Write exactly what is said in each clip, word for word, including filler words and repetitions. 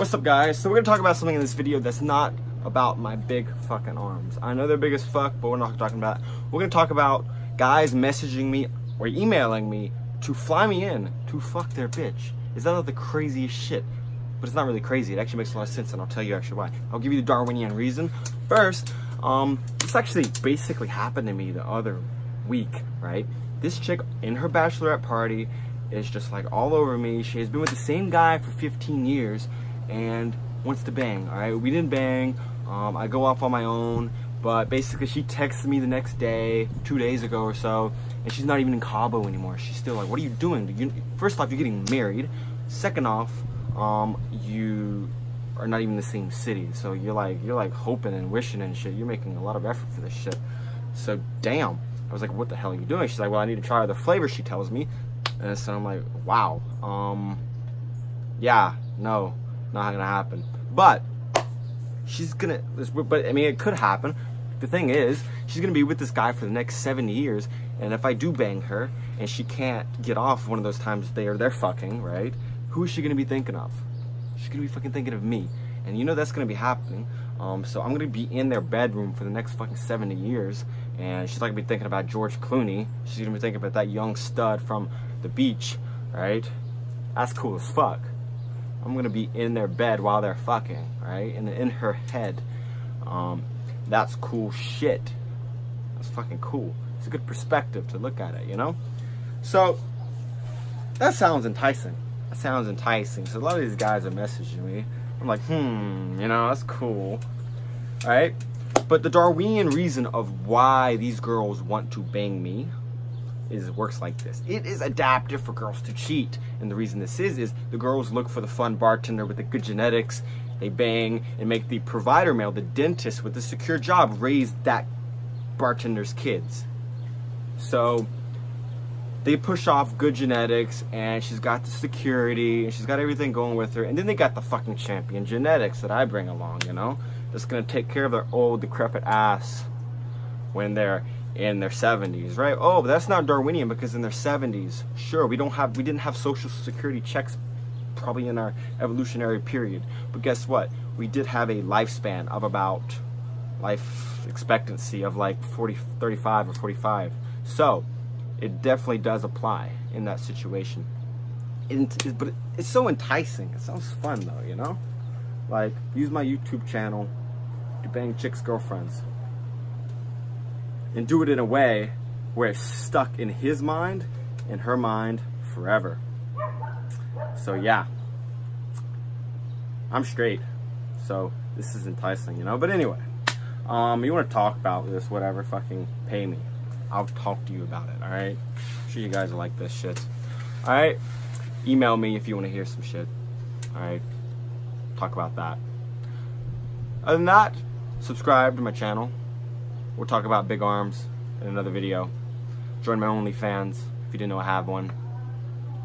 What's up, guys? So we're gonna talk about something in this video that's not about my big fucking arms. I know they're big as fuck, but we're not talking about it. We're gonna talk about guys messaging me or emailing me to fly me in to fuck their bitch. Is that not the craziest shit? But it's not really crazy. It actually makes a lot of sense, and I'll tell you actually why. I'll give you the Darwinian reason. First, um, this actually basically happened to me the other week, right? This chick in her bachelorette party is just like all over me. She has been with the same guy for fifteen years and wants to bang, all right? We didn't bang. Um, I go off on my own, but basically she texts me the next day, two days ago or so, and she's not even in Cabo anymore. She's still like, what are you doing? Do you, first off, you're getting married. Second off, um, you are not even in the same city. So you're like, you're like hoping and wishing and shit. You're making a lot of effort for this shit. So damn. I was like, what the hell are you doing? She's like, well, I need to try other flavors, she tells me. And so I'm like, wow, um, yeah, no, not gonna happen. But she's gonna, but I mean, it could happen. The thing is, she's gonna be with this guy for the next seventy years. And if I do bang her and she can't get off one of those times they are, they're fucking, right? Who is she gonna be thinking of? She's gonna be fucking thinking of me. And you know that's gonna be happening. Um, so I'm gonna be in their bedroom for the next fucking seventy years. And she's not gonna be thinking about George Clooney. She's gonna be thinking about that young stud from the beach, right? That's cool as fuck. I'm gonna be in their bed while they're fucking, right? And in her head. Um, that's cool shit. That's fucking cool. It's a good perspective to look at it, you know? So, that sounds enticing. That sounds enticing. So a lot of these guys are messaging me. I'm like, hmm, you know, that's cool, all right? But the Darwinian reason of why these girls want to bang me is it works like this. It is adaptive for girls to cheat. And the reason this is, is the girls look for the fun bartender with the good genetics. They bang and make the provider male, the dentist with the secure job, raise that bartender's kids. So they push off good genetics, and she's got the security, and she's got everything going with her. And then they got the fucking champion genetics that I bring along, you know? That's gonna take care of their old, decrepit ass when they're in their seventies, right? Oh, but that's not Darwinian, because in their seventies, sure, we don't have, we didn't have social security checks probably in our evolutionary period, but guess what? We did have a lifespan of about life expectancy of like forty, thirty-five or forty-five. So it definitely does apply in that situation. It, it, but it's so enticing. It sounds fun though, you know? Like, use my YouTube channel to bang chicks' girlfriends. And do it in a way where it's stuck in his mind and her mind forever. So yeah, I'm straight, so this is enticing, you know? But anyway, um, you wanna talk about this, whatever, fucking pay me. I'll talk to you about it, all right? I'm sure you guys will like this shit. All right, email me if you wanna hear some shit, all right? Talk about that. Other than that, subscribe to my channel. We'll talk about big arms in another video. Join my Only-fans if you didn't know I have one.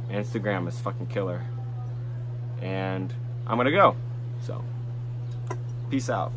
Instagram is fucking killer. And I'm gonna go. So, peace out.